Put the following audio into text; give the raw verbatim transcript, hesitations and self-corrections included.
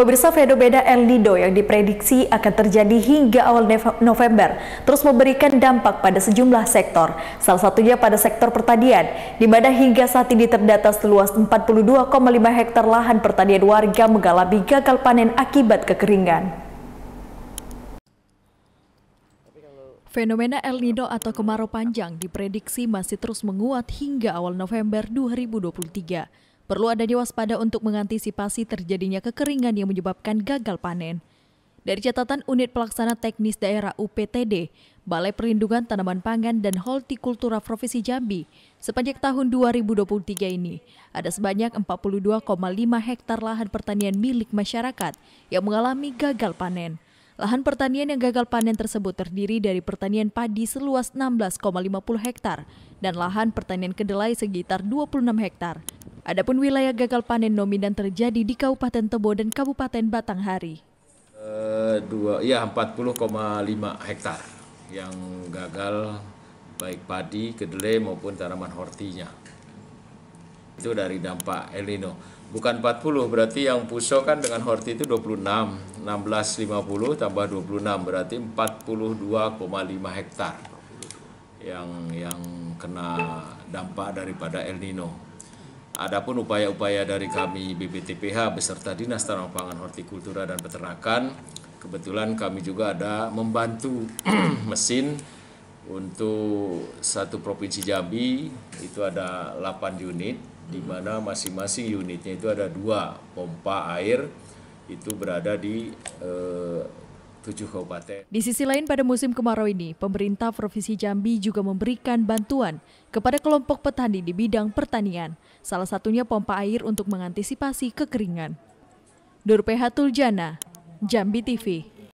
Pemirsa, fenomena El Nino yang diprediksi akan terjadi hingga awal November terus memberikan dampak pada sejumlah sektor, salah satunya pada sektor pertanian, di mana hingga saat ini terdapat seluas empat puluh dua koma lima hektar lahan pertanian warga mengalami gagal panen akibat kekeringan. Fenomena El Nino atau kemarau panjang diprediksi masih terus menguat hingga awal November dua ribu dua puluh tiga. Perlu adanya waspada untuk mengantisipasi terjadinya kekeringan yang menyebabkan gagal panen. Dari catatan Unit Pelaksana Teknis Daerah U P T D, Balai Perlindungan Tanaman Pangan dan Holtikultura Provinsi Jambi, sepanjang tahun dua ribu dua puluh tiga ini ada sebanyak empat puluh dua koma lima hektar lahan pertanian milik masyarakat yang mengalami gagal panen. Lahan pertanian yang gagal panen tersebut terdiri dari pertanian padi seluas enam belas koma lima puluh hektar dan lahan pertanian kedelai sekitar dua puluh enam hektar. Adapun wilayah gagal panen dominan terjadi di Kabupaten Tebo dan Kabupaten Batanghari. Eh dua ya empat puluh koma lima hektar yang gagal baik padi, kedelai maupun tanaman hortinya. Itu dari dampak El Nino. Bukan empat puluh, berarti yang puso kan dengan horti itu dua puluh enam, enam belas koma lima puluh tambah dua puluh enam berarti empat puluh dua koma lima hektar yang yang kena dampak daripada El Nino. Adapun upaya-upaya dari kami B B T P H beserta Dinas Tanaman Pangan, Hortikultura dan Peternakan, kebetulan kami juga ada membantu mesin untuk satu provinsi Jambi itu ada delapan unit. Di mana masing-masing unitnya itu ada dua pompa air itu berada di eh, tujuh kabupaten. Di sisi lain pada musim kemarau ini, pemerintah Provinsi Jambi juga memberikan bantuan kepada kelompok petani di bidang pertanian. Salah satunya pompa air untuk mengantisipasi kekeringan. Durpehatuljana, Jambi T V.